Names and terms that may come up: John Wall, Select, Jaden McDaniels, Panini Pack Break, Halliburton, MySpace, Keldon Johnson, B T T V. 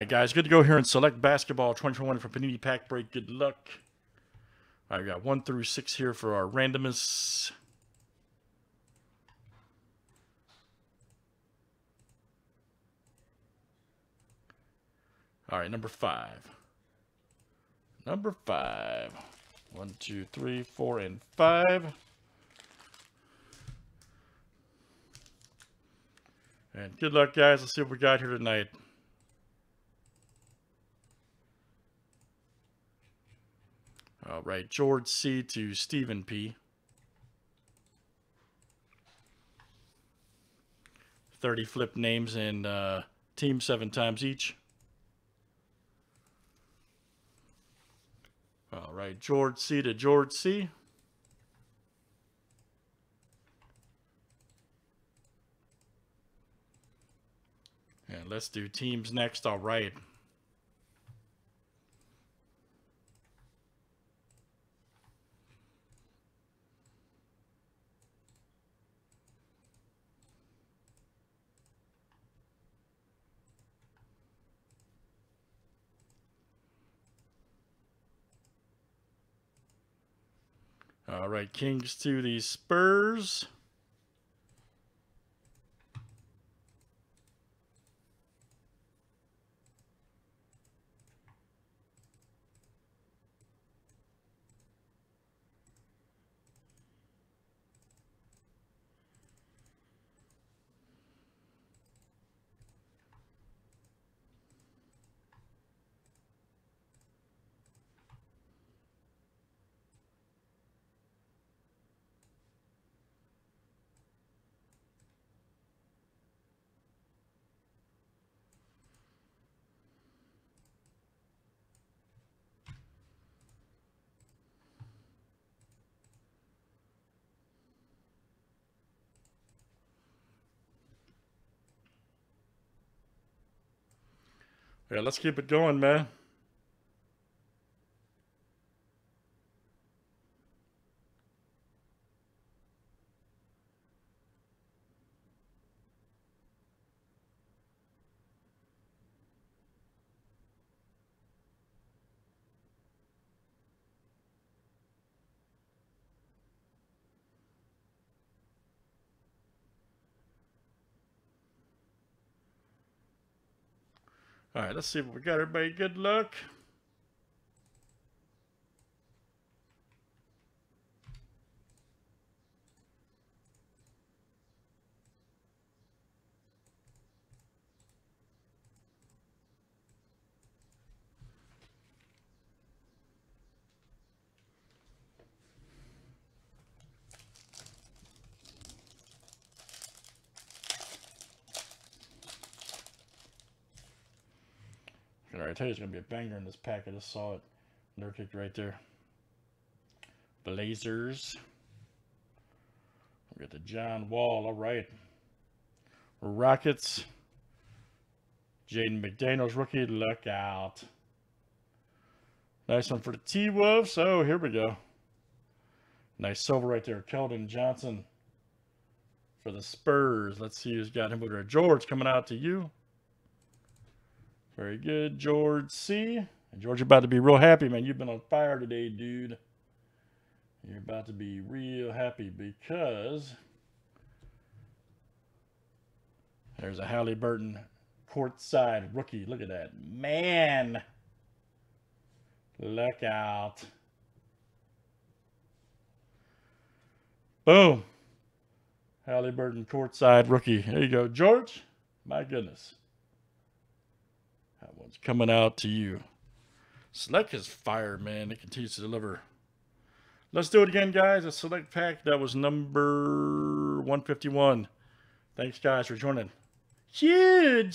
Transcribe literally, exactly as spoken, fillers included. Hey guys, good to go here and select basketball twenty twenty-one for Panini Pack Break. Good luck. All right, we got one through six here for our randomness. All right, number five. Number five. One, two, three, four, and five. And good luck, guys. Let's see what we got here tonight. All right, George C. to Stephen P. thirty flip names and uh, team seven times each. All right, George C. to George C. And let's do teams next. All right. All right, Kings to the Spurs. Yeah, let's keep it going, man. All right, let's see what we got, everybody. Good luck. All right, I tell you, it's going to be a banger in this pack. I just saw it. Nerd kicked right there. Blazers. We got the John Wall. All right. Rockets. Jaden McDaniels, rookie. Look out. Nice one for the T-Wolves. Oh, here we go. Nice silver right there. Keldon Johnson for the Spurs. Let's see who's got him over there. George, coming out to you. Very good, George C. And George, you're about to be real happy, man. You've been on fire today, dude. You're about to be real happy because there's a Halliburton courtside rookie. Look at that. Man. Look out. Boom. Halliburton courtside rookie. There you go, George. My goodness. That one's coming out to you. Select is fire, man. It continues to deliver. Let's do it again, guys. A select pack. That was number one fifty-one. Thanks, guys, for joining. Huge!